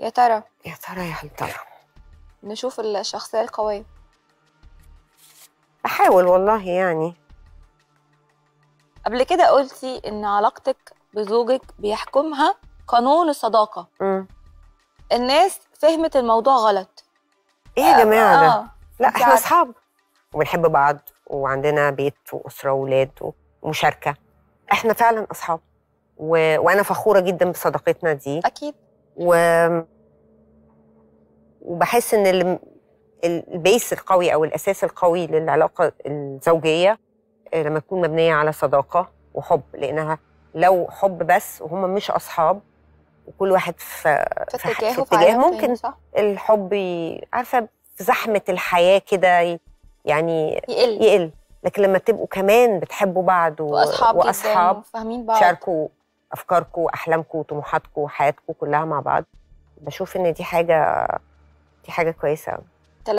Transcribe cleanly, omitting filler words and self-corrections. يا ترى يا ترى يا هل ترى نشوف الشخصية القوية. بحاول والله يعني. قبل كده قلتي إن علاقتك بزوجك بيحكمها قانون الصداقة. الناس فهمت الموضوع غلط. إيه يا جماعة ده؟ لا إحنا أصحاب وبنحب بعض وعندنا بيت وأسرة وأولاد ومشاركة. إحنا فعلا أصحاب وأنا فخورة جدا بصداقتنا دي. أكيد. وبحس إن البيس القوي أو الأساس القوي للعلاقة الزوجية لما تكون مبنية على صداقة وحب، لأنها لو حب بس وهم مش أصحاب وكل واحد في اتجاه ممكن الحب عارفة في زحمة الحياة كده يعني يقل. لكن لما تبقوا كمان بتحبوا بعض وأصحاب فاهمين بعض، شاركوا أفكاركم وأحلامكم وطموحاتكم وحياتكم كلها مع بعض، بشوف إن دي حاجة كويسة.